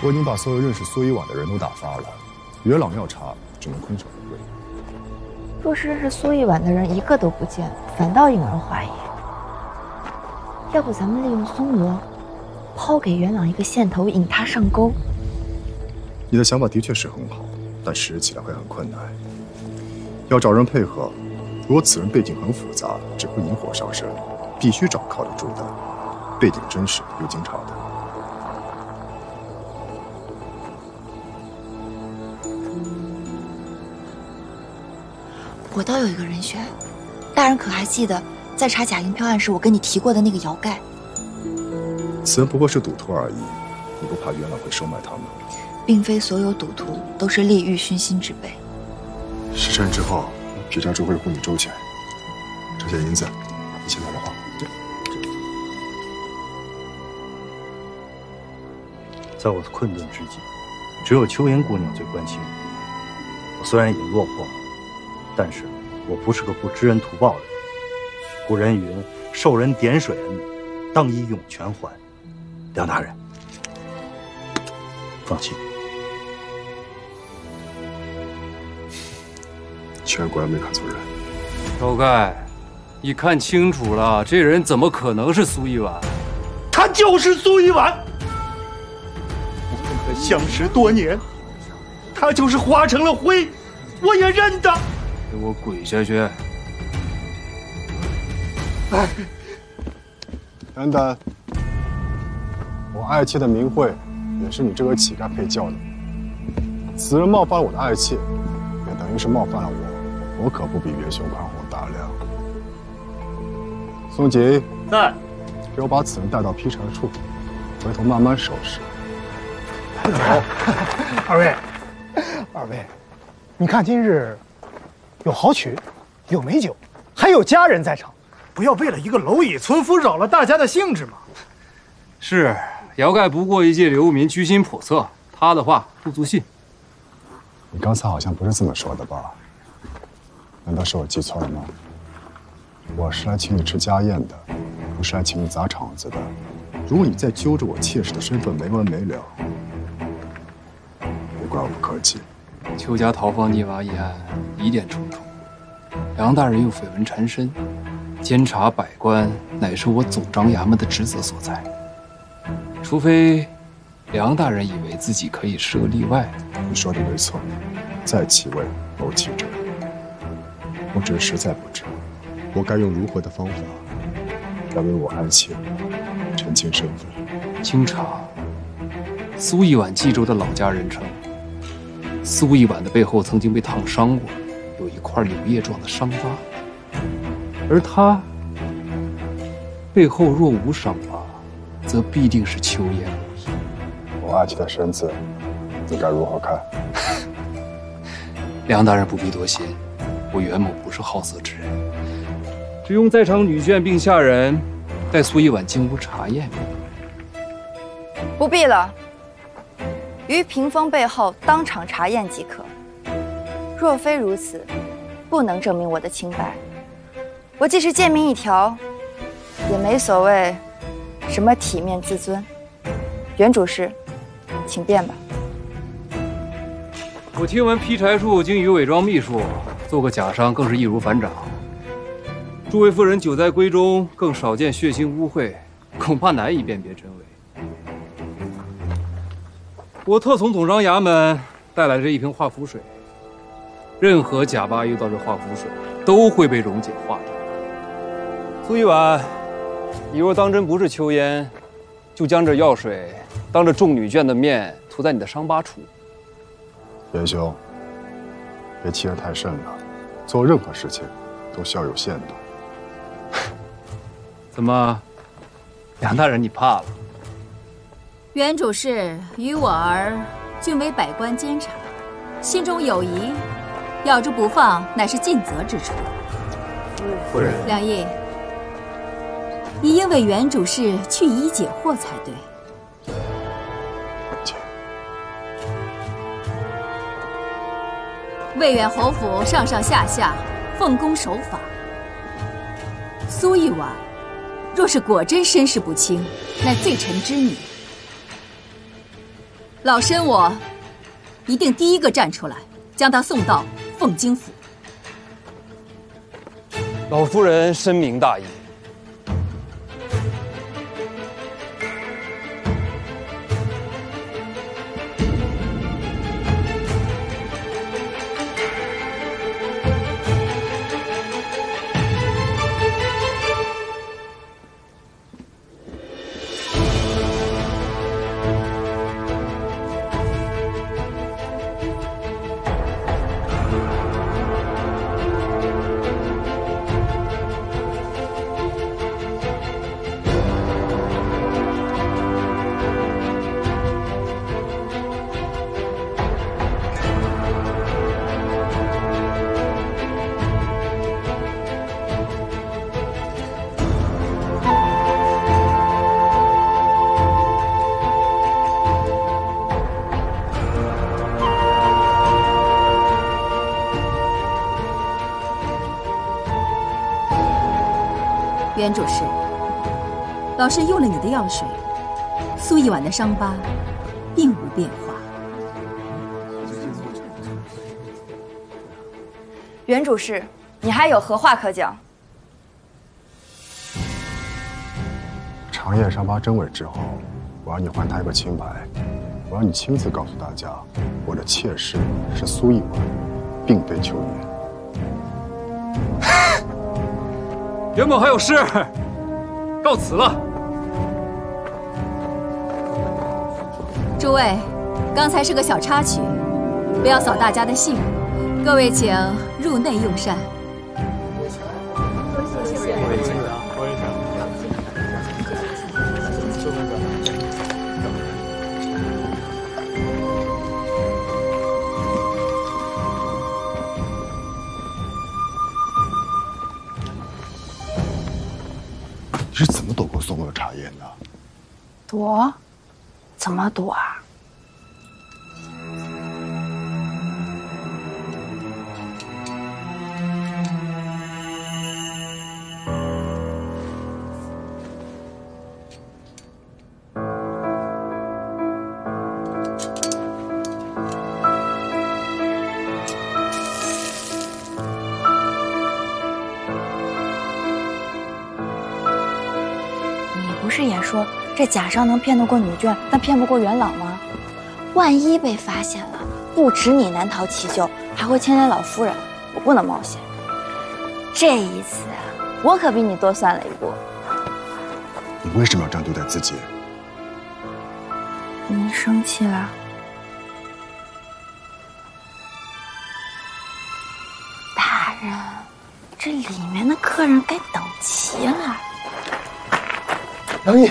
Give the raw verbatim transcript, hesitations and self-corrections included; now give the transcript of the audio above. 我已经把所有认识苏一婉的人都打发了，元朗要查，只能空手而归。若是认识苏一婉的人一个都不见，反倒引人怀疑。要不咱们利用松罗，抛给元朗一个线头，引他上钩。你的想法的确是很好，但实施起来会很困难。要找人配合，如果此人背景很复杂，只会引火烧身，必须找靠得住的，背景真实又经常的。 我倒有一个人选，大人可还记得，在查假银票案时，我跟你提过的那个姚盖？此人不过是赌徒而已，你不怕元朗会收买他吗？并非所有赌徒都是利欲熏心之辈。时辰之后，撇查处会护你周全。这些银子，你先拿着花。在我的困顿之际，只有秋妍姑娘最关心我。我虽然已经落魄。 但是，我不是个不知恩图报的人。古人云：“受人点水恩，当以涌泉还。”梁大人，放心。秋元果然没看错人。高盖，你看清楚了，这人怎么可能是苏一婉？他就是苏一婉。我们可相识多年，他就是化成了灰，我也认得。 给我滚下去！哎，等等，我爱妾的名讳也是你这个乞丐配叫的。此人冒犯我的爱妾，也等于是冒犯了我。我可不比元雄宽宏大量。宋锦，在，给我把此人带到劈茶处，回头慢慢收拾。走，二位，二位，你看今日。 有好曲，有美酒，还有佳人在场，不要为了一个蝼蚁村夫扰了大家的兴致嘛。是，姚盖不过一介流民，居心叵测，他的话不足信。你刚才好像不是这么说的吧？难道是我记错了吗？我是来请你吃家宴的，不是来请你砸场子的。如果你再揪着我妾室的身份没完没了，别怪我不客气。 邱家逃荒溺娃一案疑点重重，杨大人又绯闻缠身，监察百官乃是我总张衙门的职责所在。除非杨大人以为自己可以是个例外。你说的没错，在其位谋其政，我只是实在不知，我该用如何的方法来为我爱妾澄清身份。清查苏一婉冀州的老家人称。 苏一婉的背后曾经被烫伤过，有一块柳叶状的伤疤，而他背后若无伤疤，则必定是秋妍无疑。我爱妾的身子，你该如何看？梁大人不必多心，我袁某不是好色之人，只用在场女眷并下人，待苏一婉进屋查验。不必了。 于屏风背后当场查验即可。若非如此，不能证明我的清白，我既是贱民一条，也没所谓什么体面自尊。袁主事，请便吧。我听闻劈柴处精于伪装秘术，做个假商更是易如反掌。诸位夫人久在闺中，更少见血腥污秽，恐怕难以辨别真伪。 我特从总章衙门带来这一瓶化腐水，任何假巴遇到这化腐水都会被溶解化掉。苏一婉，你若当真不是秋烟，就将这药水当着众女眷的面涂在你的伤疤处。元兄，别欺人太甚了，做任何事情都需要有限度。怎么，梁大人你怕了？ 原主事与我儿均为百官监察，心中有疑，咬住不放，乃是尽责之处。夫人，梁毅，你应为原主事去疑解惑才对。魏远侯府上上下下奉公守法，苏一婉若是果真身世不清，乃罪臣之女。老身我一定第一个站出来，将他送到凤京府。老夫人深明大义。 袁主事，老身用了你的药水，苏一晚的伤疤并无变化。袁主事，你还有何话可讲？长夜伤疤真伪之后，我要你还他一个清白，我要你亲自告诉大家，我的妾室是苏一晚，并非秋月。 袁某还有事，告辞了。诸位，刚才是个小插曲，不要扫大家的兴。各位请入内用膳。谢谢。你是怎么躲过宋公的查验的？躲？怎么躲啊？这假伤能骗得过女眷，但骗不过元老吗？万一被发现了，不止你难逃其咎，还会牵连老夫人。我不能冒险。这一次，我可比你多算了一步。你为什么要这样对待自己？你生气了？大人，这里面的客人该等齐了。杨毅。